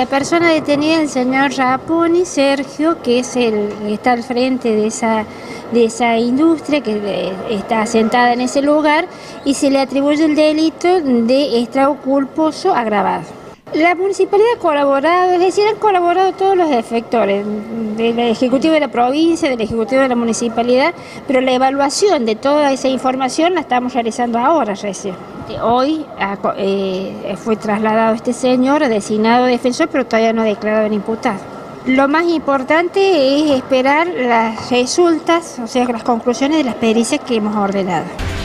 La persona detenida es el señor Raponi, Sergio, que es está al frente de esa industria, que está asentada en ese lugar, y se le atribuye el delito de estrago culposo agravado. La municipalidad ha colaborado, es decir, han colaborado todos los efectores, del Ejecutivo de la provincia, del Ejecutivo de la municipalidad, pero la evaluación de toda esa información la estamos realizando ahora recién. Hoy fue trasladado este señor, designado defensor, pero todavía no declarado en imputado. Lo más importante es esperar las resultas, o sea, las conclusiones de las pericias que hemos ordenado.